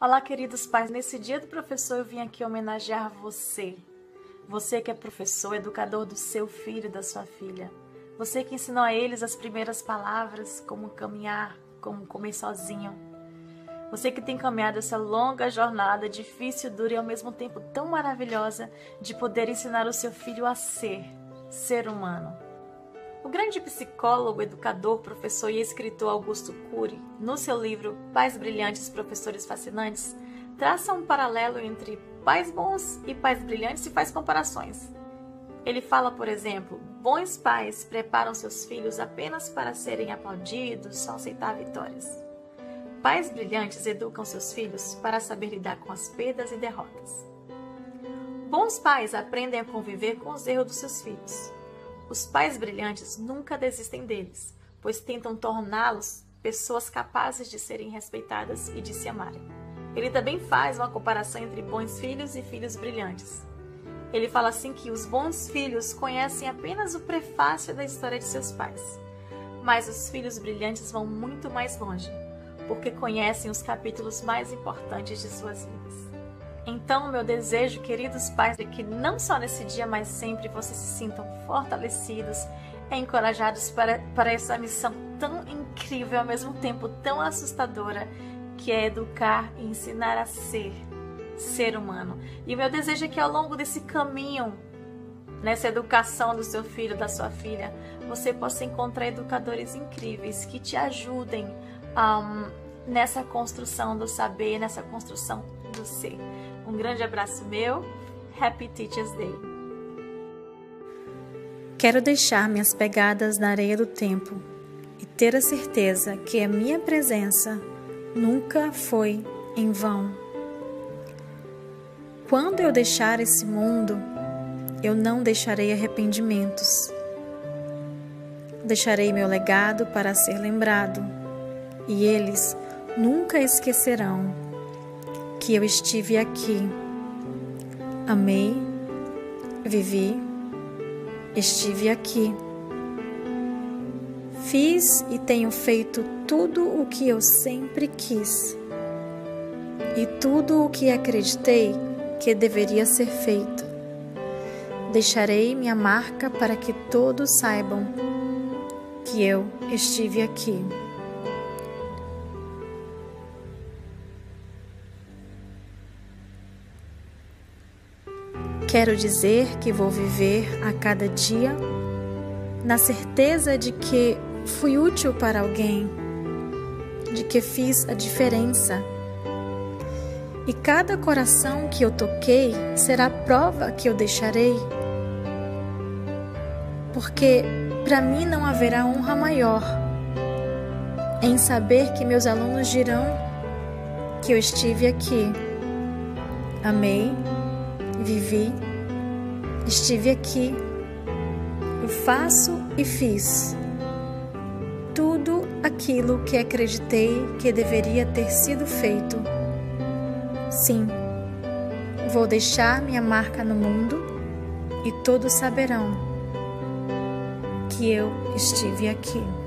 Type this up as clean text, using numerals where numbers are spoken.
Olá, queridos pais. Nesse dia do professor eu vim aqui homenagear você. Você que é professor, educador do seu filho e da sua filha. Você que ensinou a eles as primeiras palavras, como caminhar, como comer sozinho. Você que tem caminhado essa longa jornada, difícil, dura e ao mesmo tempo tão maravilhosa, de poder ensinar o seu filho a ser humano. O grande psicólogo, educador, professor e escritor Augusto Cury, no seu livro Pais Brilhantes, Professores Fascinantes, traça um paralelo entre pais bons e pais brilhantes e faz comparações. Ele fala, por exemplo, bons pais preparam seus filhos apenas para serem aplaudidos, só aceitar vitórias. Pais brilhantes educam seus filhos para saber lidar com as perdas e derrotas. Bons pais aprendem a conviver com os erros dos seus filhos. Os pais brilhantes nunca desistem deles, pois tentam torná-los pessoas capazes de serem respeitadas e de se amarem. Ele também faz uma comparação entre bons filhos e filhos brilhantes. Ele fala assim que os bons filhos conhecem apenas o prefácio da história de seus pais, mas os filhos brilhantes vão muito mais longe, porque conhecem os capítulos mais importantes de suas vidas. Então, meu desejo, queridos pais, é que não só nesse dia, mas sempre vocês se sintam fortalecidos e encorajados para essa missão tão incrível, ao mesmo tempo tão assustadora, que é educar e ensinar a ser humano. E meu desejo é que ao longo desse caminho, nessa educação do seu filho, da sua filha, você possa encontrar educadores incríveis que te ajudem nessa construção do saber, nessa construção do ser. Um grande abraço meu, Happy Teacher's Day! Quero deixar minhas pegadas na areia do tempo e ter a certeza que a minha presença nunca foi em vão. Quando eu deixar esse mundo, eu não deixarei arrependimentos. Deixarei meu legado para ser lembrado, e eles nunca esquecerão que eu estive aqui, amei, vivi, estive aqui, fiz e tenho feito tudo o que eu sempre quis e tudo o que acreditei que deveria ser feito. Deixarei minha marca para que todos saibam que eu estive aqui. Quero dizer que vou viver a cada dia na certeza de que fui útil para alguém, de que fiz a diferença. E cada coração que eu toquei será prova que eu deixarei. Porque para mim não haverá honra maior em saber que meus alunos dirão que eu estive aqui, amei, vivi, estive aqui, eu faço e fiz tudo aquilo que acreditei que deveria ter sido feito. Sim, vou deixar minha marca no mundo e todos saberão que eu estive aqui.